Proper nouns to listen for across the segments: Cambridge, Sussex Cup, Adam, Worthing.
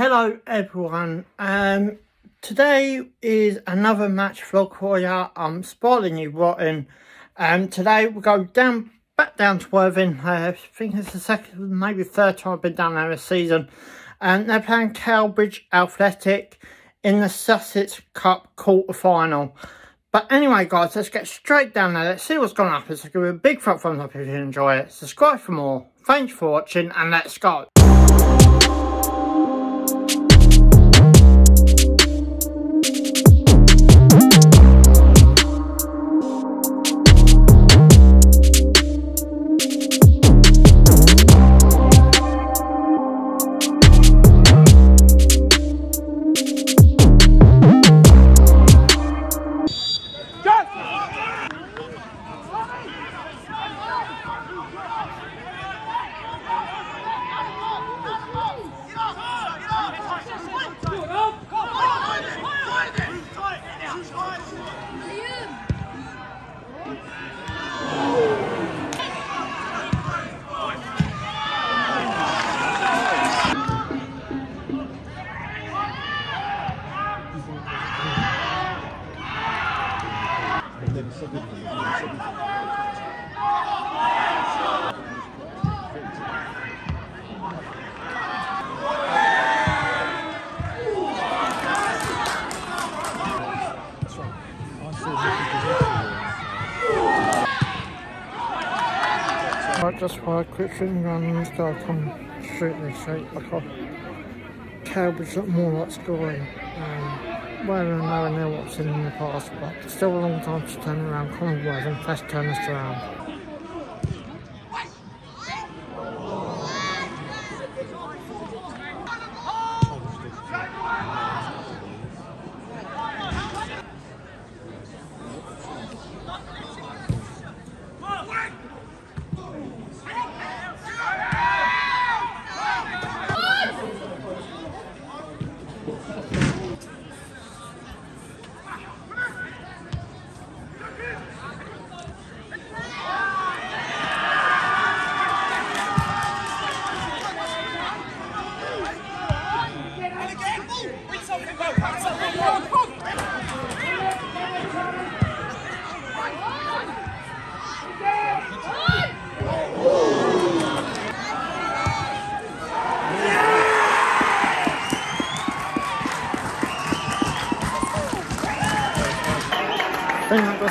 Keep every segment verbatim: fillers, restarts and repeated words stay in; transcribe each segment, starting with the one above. Hello everyone, um, today is another match vlog for ya. I'm spoiling you rotten. Um, today we go down, back down to Worthing. uh, I think it's the second, maybe third time I've been down there this season. And um, they're playing Cambridge Athletic in the Sussex Cup quarter-final. But anyway guys, let's get straight down there, let's see what's gone up. It's gonna be a big thumbs up if you enjoy it, subscribe for more, thanks for watching and let's go. Right, just for a quick thing around this guy, come straight straight back off. Cambridge look more like scoring. Um, well, I don't know what's in the past, but still a long time to turn around. Come on, guys, and let's turn this around.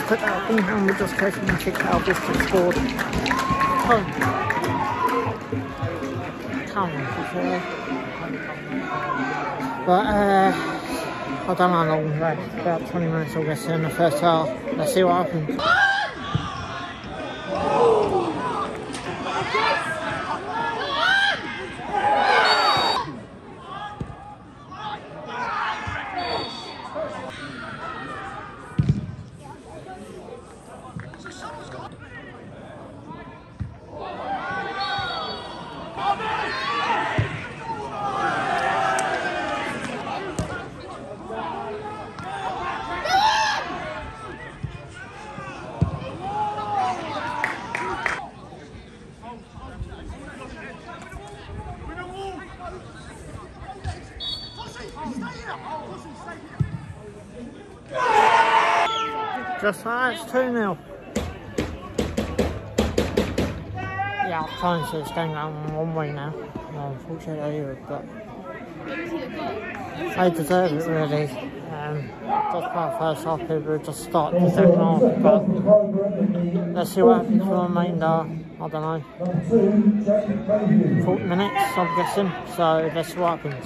Put that thing down, we just go from the kick out, just to score. Come on. Come on, for sure. But, uh, I don't know how long we've left. About twenty minutes, I guess, in the first half. Let's see what happens. Just like that, it's two nil. Yeah, I'm trying to see it's going down one way now. Well, unfortunately, we've got... They deserve it, really. Um, just by the first half, people would just start the second half, but let's see what happens for the remainder. I don't know. forty minutes, I'm guessing, so let's see what happens.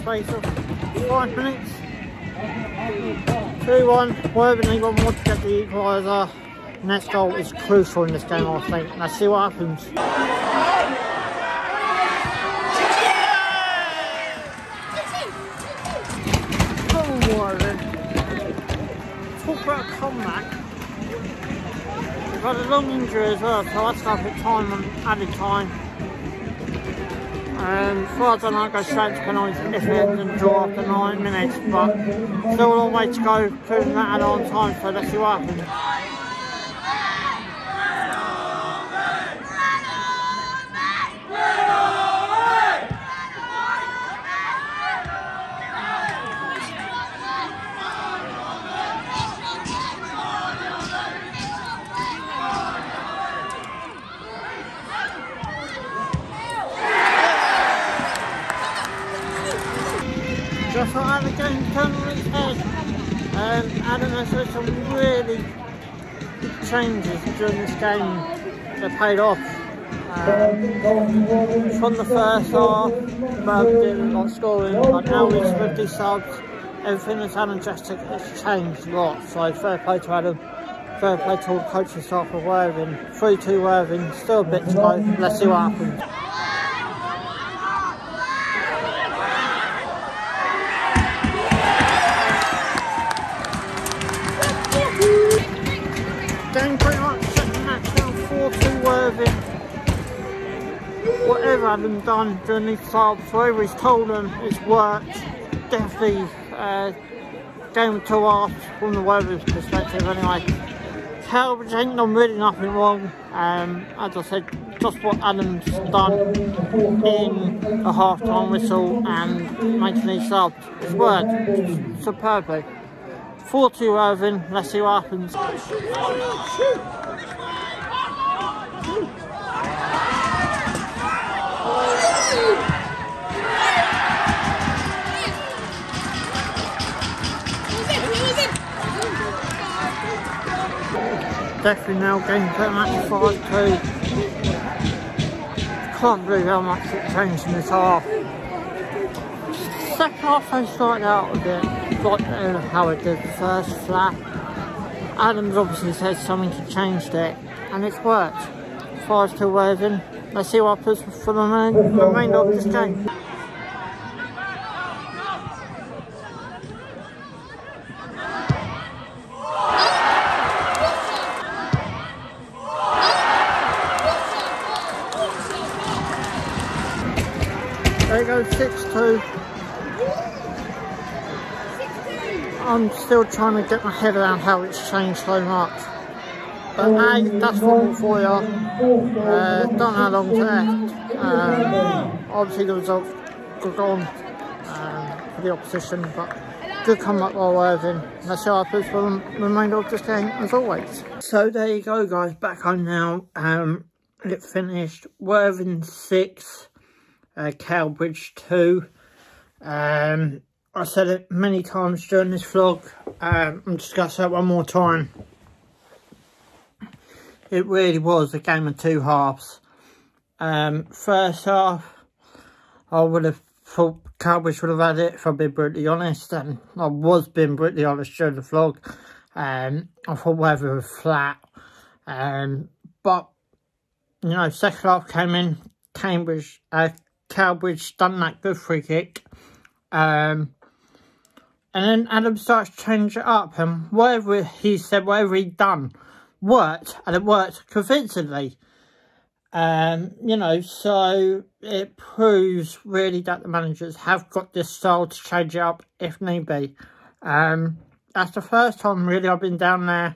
Space of five minutes. two one, Worthing got more to get the equaliser. Next goal is crucial in this game, I think. Let's see what happens. Don't worry. Talk about a comeback. I've had a long injury as well, so that's half the time and added time. Um, as far as I know, I go straight to penalty if we end and draw after nine minutes, but still a long way to go, proving that add on time, so let's see what happens. Just like the game turned on its head. Um, Adam has made some really big changes during this game that paid off. Um, from the first half, both didn't like scoring, but now with fifty subs, everything that's Adam just took has changed a lot. So fair play to Adam, fair play to all the coaching staff of Worthing. three two Worthing, still a bit to go, let's see what happens. Whatever Adam done during these subs, whatever he's told them, it's worked. Definitely uh, game to half from the Worthing perspective anyway. Cambridge ain't done really nothing wrong. Um, as I said, just what Adam's done in a half-time whistle and making these subs, it's worked superbly. four two Worthing, let's see what happens. Definitely now game turn at five two. Can't believe how much it changed in this half. Second half they started out a bit like uh, how it did the first flat. Adam's obviously said something to change it and it's worked. five two Worthing. Let's see what happens for the remainder of this game. There it goes, six two. I'm still trying to get my head around how it's changed so much. But hey, that's one for you. Uh, don't know how long left. Um, obviously the result could go on um, for the opposition, but good comeback by Worthing. That's how I put for the remainder of this game, as always. So there you go, guys. Back home now. Um, it finished Worthing six, uh, Cambridge two. Um, I said it many times during this vlog. Um, I'm just going to say it one more time. It really was a game of two halves. Um, first half, I would have thought Cambridge would have had it, if I've been brutally honest, and I was being brutally honest during the vlog. Um, I thought weather was flat. Um, but, you know, second half came in, Cambridge, uh, Cambridge done that good free kick. Um, and then Adam starts to change it up, and whatever he said, whatever he'd done, worked, and it worked convincingly. Um, you know, so it proves really that the managers have got this style to change it up if need be. Um, that's the first time really I've been down there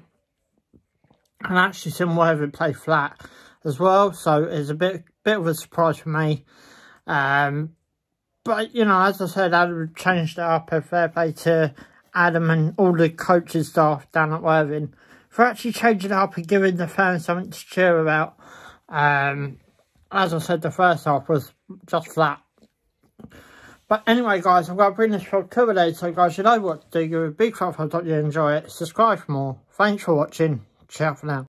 and actually seen Worthing play flat as well, so it's a bit bit of a surprise for me. Um, but you know, as I said, Adam changed it up, and fair play to Adam and all the coaching staff down at Worthing for actually changing it up and giving the fans something to cheer about. Um, as I said, the first half was just flat. But anyway, guys, I'm going to bring this vlog to an end. So, guys, you know what to do. Give it a big thumbs up if you enjoy it. Subscribe for more. Thanks for watching. Ciao for now.